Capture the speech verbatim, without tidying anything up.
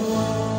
Allah.